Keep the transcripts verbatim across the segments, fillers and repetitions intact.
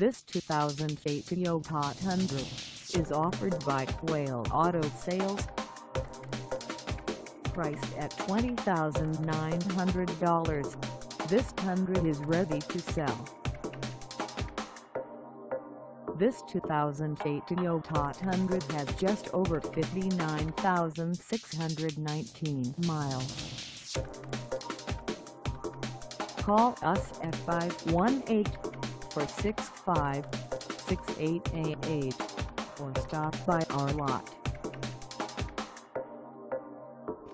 This two thousand eight Toyota Tundra is offered by Quail Auto Sales. Priced at twenty thousand nine hundred dollars, this Tundra is ready to sell. This two thousand eight Toyota Tundra has just over fifty-nine thousand six hundred nineteen miles. Call us at five one eight, four six five, six eight eight eight or stop by our lot.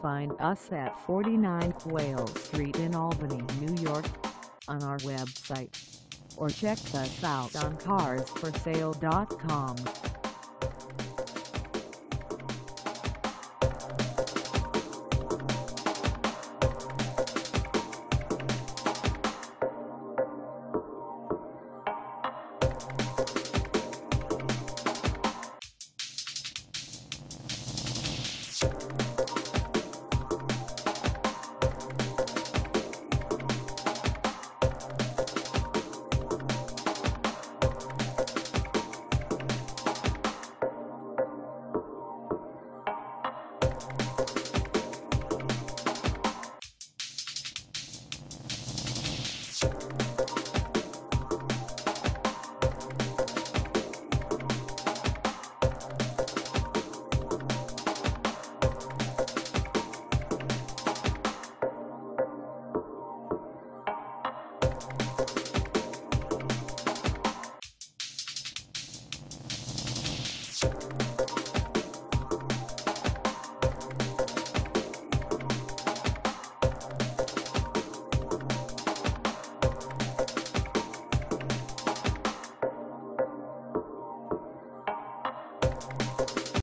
Find us at forty-nine Quail Street in Albany, New York, on our website, or check us out on cars for sale dot com. We'll be right back.